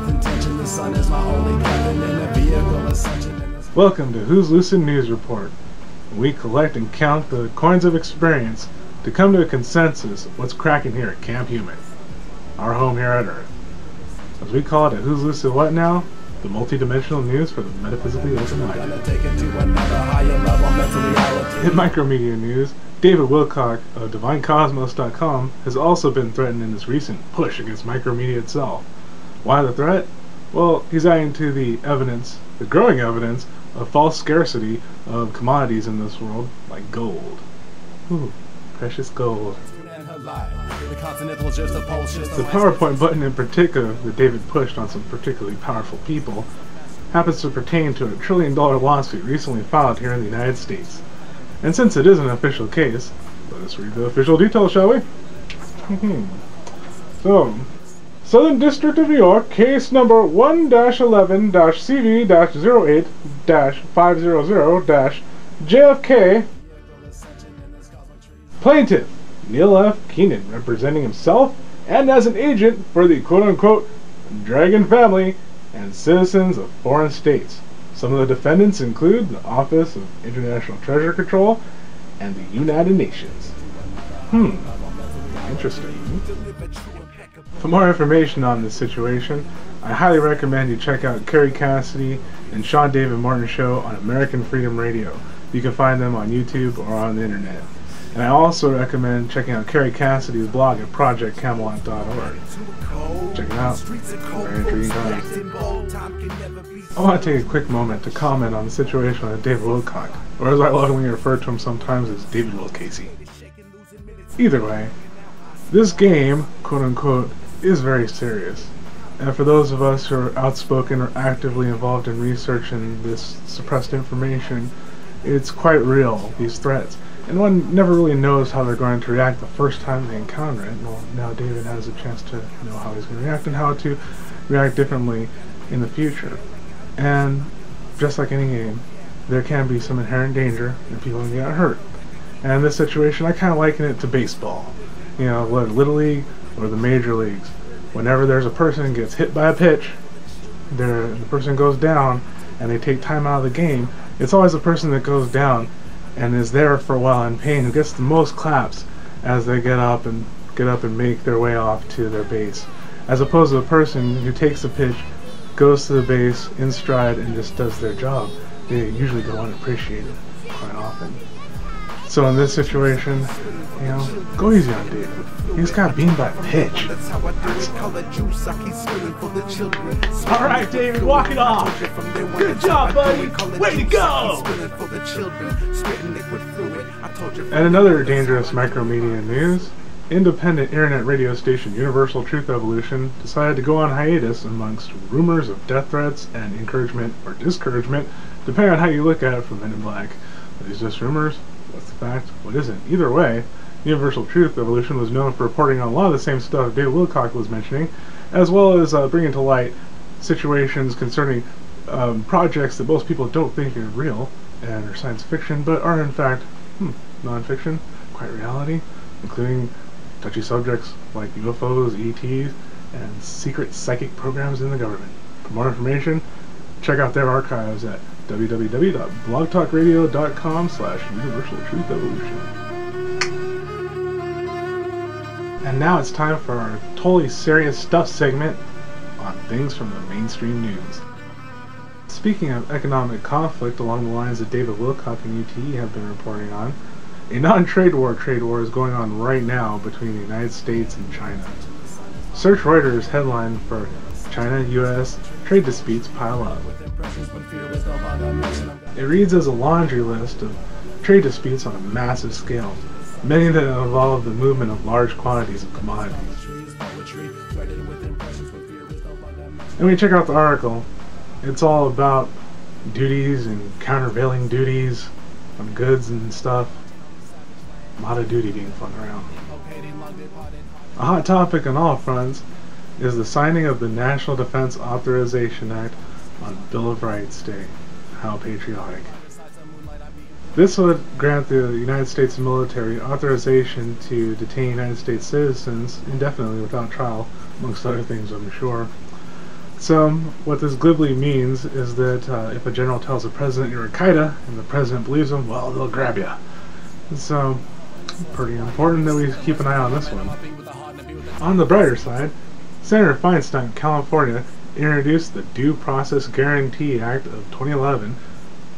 with intention. The sun is my only covenant, a vehicle is such a... Welcome to Who's Lucid News Report. We collect and count the coins of experience to come to a consensus of what's cracking here at Camp Human, our home here on Earth. As we call it at Who's Lucid What Now, the multidimensional news for the metaphysically open-minded. In micromedia news, David Wilcock of DivineCosmos.com has also been threatened in this recent push against micromedia itself. Why the threat? Well, he's eyeing to the evidence, the growing evidence, of false scarcity of commodities in this world, like gold. Ooh, precious gold. The PowerPoint button in particular that David pushed on some particularly powerful people happens to pertain to a $1 trillion lawsuit recently filed here in the United States. And since it is an official case, let us read the official details, shall we? So, Southern District of New York, case number 1-11-CV-08-500-JFK, plaintiff Neil F. Keenan, representing himself and as an agent for the quote-unquote Dragon Family and citizens of foreign states. Some of the defendants include the Office of International Treasure Control and the United Nations. Interesting. For more information on this situation, I highly recommend you check out Kerry Cassidy and Sean David Martin's show on American Freedom Radio. You can find them on YouTube or on the internet. And I also recommend checking out Kerry Cassidy's blog at ProjectCamelot.org. Check it out. Very intriguing times. I want to take a quick moment to comment on the situation with David Wilcock, or as I lovingly refer to him sometimes as David Wilcasey. Either way, this game, quote-unquote, is very serious. And for those of us who are outspoken or actively involved in research and this suppressed information, it's quite real, these threats. And one never really knows how they're going to react the first time they encounter it. Well, now David has a chance to know how he's going to react and how to react differently in the future. And just like any game, there can be some inherent danger and people can get hurt. And in this situation, I kind of liken it to baseball. You know, whether Little League or the major leagues, whenever there's a person who gets hit by a pitch, the person goes down and they take time out of the game, it's always the person that goes down and is there for a while in pain who gets the most claps as they get up and make their way off to their base, as opposed to a person who takes the pitch, goes to the base in stride, and just does their job. They usually go unappreciated quite often. So in this situation, you know, go easy on David. He's got beamed by a pitch. Alright, David, walk it off. Good job, buddy. Way to go! And another dangerous micromedia news, independent internet radio station Universal Truth Evolution decided to go on hiatus amongst rumors of death threats and encouragement or discouragement, depending on how you look at it, from Men in Black. Are these just rumors? What's the fact? What isn't? Either way, Universal Truth Evolution was known for reporting on a lot of the same stuff David Wilcock was mentioning, as well as bringing to light situations concerning projects that most people don't think are real and are science fiction, but are in fact non-fiction, quite reality, including touchy subjects like UFOs, ETs, and secret psychic programs in the government. For more information, check out their archives at www.blogtalkradio.com/universaltruthtevolution. And now it's time for our totally serious stuff segment on things from the mainstream news. Speaking of economic conflict along the lines that David Wilcock and UTE have been reporting on, a non-trade war is going on right now between the United States and China. Search Reuters headline for China-US trade disputes pile up. It reads as a laundry list of trade disputes on a massive scale, many that involve the movement of large quantities of commodities. And when you check out the article, it's all about duties and countervailing duties on goods and stuff. A lot of duty being flung around. A hot topic on all fronts is the signing of the National Defense Authorization Act on Bill of Rights Day. How patriotic. This would grant the United States military authorization to detain United States citizens indefinitely without trial, amongst other things, I'm sure. So what this glibly means is that if a general tells the president you're al-Qaeda and the president believes him, well, they'll grab you. So pretty important that we keep an eye on this one. On the brighter side, Senator Feinstein, California, introduced the Due Process Guarantee Act of 2011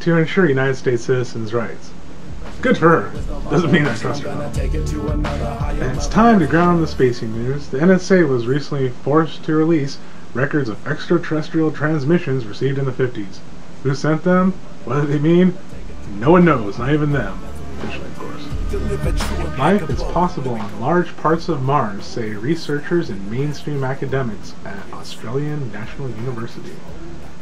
to ensure United States citizens' rights. Good for her. Doesn't mean I trust her. And it's time to ground the spacing news. The NSA was recently forced to release records of extraterrestrial transmissions received in the 50s. Who sent them? What did they mean? No one knows, not even them. Officially, of course. Life is possible on large parts of Mars, say researchers and mainstream academics at Australian National University.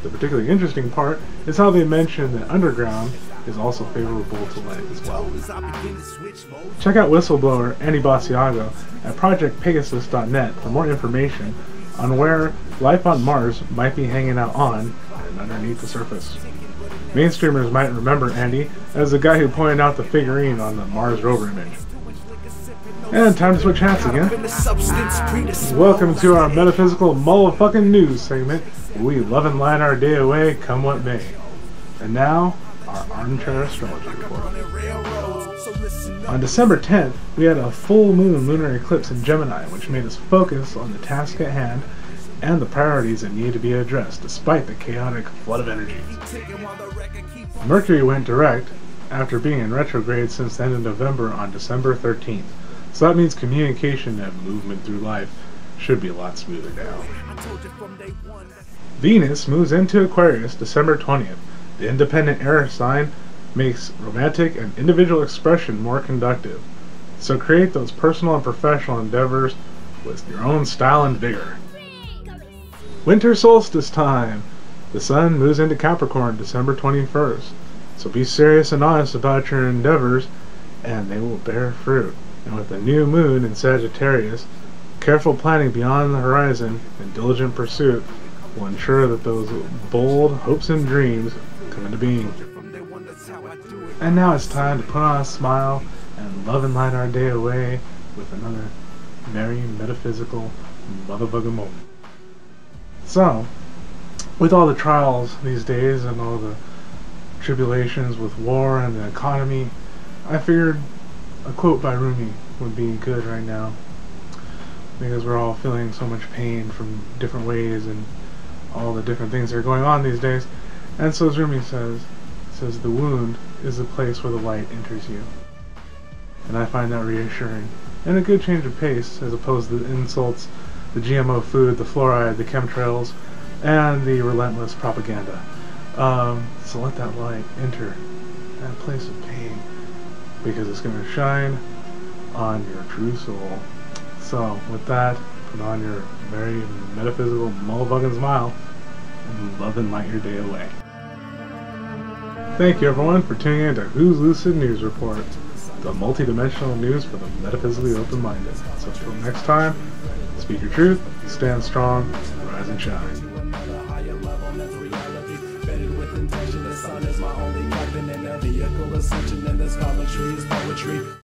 The particularly interesting part is how they mention that underground is also favorable to life as well. Check out whistleblower Andy Basiago at ProjectPegasus.net for more information on where life on Mars might be hanging out on and underneath the surface. Mainstreamers might remember Andy as the guy who pointed out the figurine on the Mars rover image. And time to switch hats again. Welcome to our metaphysical motherfucking news segment. We love and line our day away, come what may. And now, our armchair astrology report. On December 10th, we had a full moon lunar eclipse in Gemini, which made us focus on the task at hand and the priorities that needed to be addressed, despite the chaotic flood of energy. Mercury went direct after being in retrograde since the end of November on December 13th, so that means communication and movement through life should be a lot smoother now. Venus moves into Aquarius December 20th. The independent air sign makes romantic and individual expression more conductive. So create those personal and professional endeavors with your own style and vigor. Winter solstice time! The sun moves into Capricorn December 21st. So be serious and honest about your endeavors and they will bear fruit. And with the new moon in Sagittarius, careful planning beyond the horizon and diligent pursuit will ensure that those bold hopes and dreams come into being. And now it's time to put on a smile and love and light our day away with another merry metaphysical motherfucking moment. So, with all the trials these days and all the tribulations with war and the economy, I figured a quote by Rumi would be good right now, because we're all feeling so much pain from different ways and all the different things that are going on these days. And so as Rumi says, the wound is the place where the light enters you. And I find that reassuring. And a good change of pace, as opposed to the insults, the GMO food, the fluoride, the chemtrails, and the relentless propaganda. So let that light enter that place of pain, because it's going to shine on your true soul. So with that, put on your very metaphysical motherfucking smile and love and light your day away. Thank you everyone for tuning in to Who's Lucid News Report, the multidimensional news for the metaphysically open-minded. So until next time, speak your truth, stand strong, rise and shine. Ascension, the sun is my only weapon, and every vehicle ascension in this poetry is poetry.